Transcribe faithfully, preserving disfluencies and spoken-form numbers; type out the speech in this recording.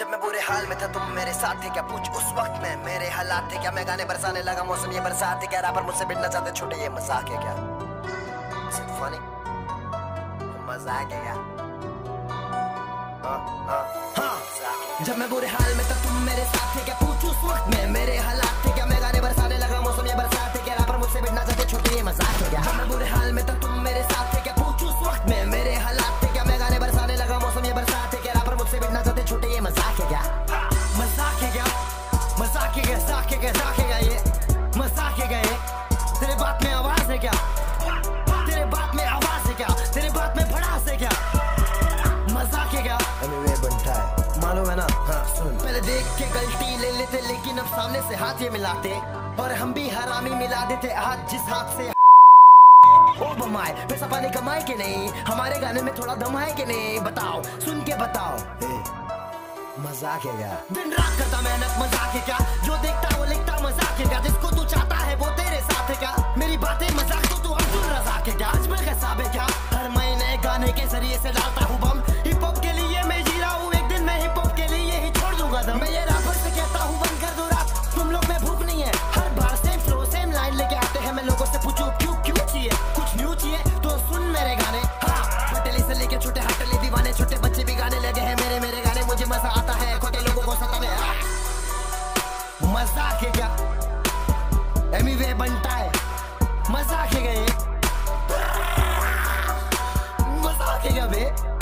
जब मैं बुरे हाल में था तुम मेरे साथ थे क्या, पूछ उस वक्त में मेरे हालात थे क्या। मैं गाने बरसाने लगा मौसम ये बरसात है क्या, रापर मुझसे बिटना चाहते छोटे ये मजाक है क्या। सिम्फनी मजाक है क्या। हाँ हाँ हाँ जब मैं बुरे हाल में था तुम मेरे साथ थे क्या, पूछ उस वक्त में मेरे हालात थे क्या। मैं गाने बरसाने लगा मौसम ये बरसात है क्या, रापर मुझसे बिटना चाहते छोटे ये मजाक है क्या। जब मैं बुरे हाल में था तुम मेरे साथ थे क्या, पूछ उस वक्त में मेरे हालात थे क्या। मैं गाने बरसाने लगा मौसम ये बरसात है क्या, रापर मुझसे बिटना चाहते छोटे ये मजाक है क्या। मजाक है क्या, मजाक है क्या, मजाक है क्या, मजाक है क्या, ये मजाक है क्या। ये तेरे बात में आवाज है क्या, तेरे बात में आवाज है क्या, तेरे बात में भड़ास है क्या। मजाक है क्या, एमिवे बंटाई मालूम है ना। हाँ सुन, पहले देख के गलती ले लेते लेकिन अब सामने से हाथ ये मिलाते, और हम भी हरामी मिला देते हाथ जिस हाथ से। ओ बमाए पैसा पानी कमाए के नहीं, हमारे गाने में थोड़ा दम है के नहीं, बताओ सुन के बताओ। मजाक है क्या, दिन रात करता मेहनत मजाक है क्या, जो देखता वो लिखता मजाक है क्या, जिसको तू चाहता है वो तेरे साथ है क्या, मेरी बातें मजाक तो तू अब्दुल रज़ाक है क्या। अजमल का साब है क्या, हर महीने गाने के जरिए से डालता हूँ बम, हिप हॉप के लिए मैं जी रहा हूँ, एक दिन मैं हिप हॉप के लिए ही छोड़ दूंगा दम। मैं ये रापर से कहता हूँ बंद कर दो रात, तुम लोग में भूख नहीं है, हर बार सेम फ्लो सेम लाइन लेके आते हैं। मैं लोगों से पूछू क्यों क्यों चाहिए, कुछ न्यू चाहिए तो सुन मेरे गाने। हाँ हटली से लेके छोटे हटली दीवाने, छोटे बच्चे भी गाने लगे हैं मेरे मेरे गाने, मुझे मजा आता है छोटे लोगों को सताने। मजाक है क्या, एमिवे बंटाई मजाक है क्या, ये मजाक है क्या बे।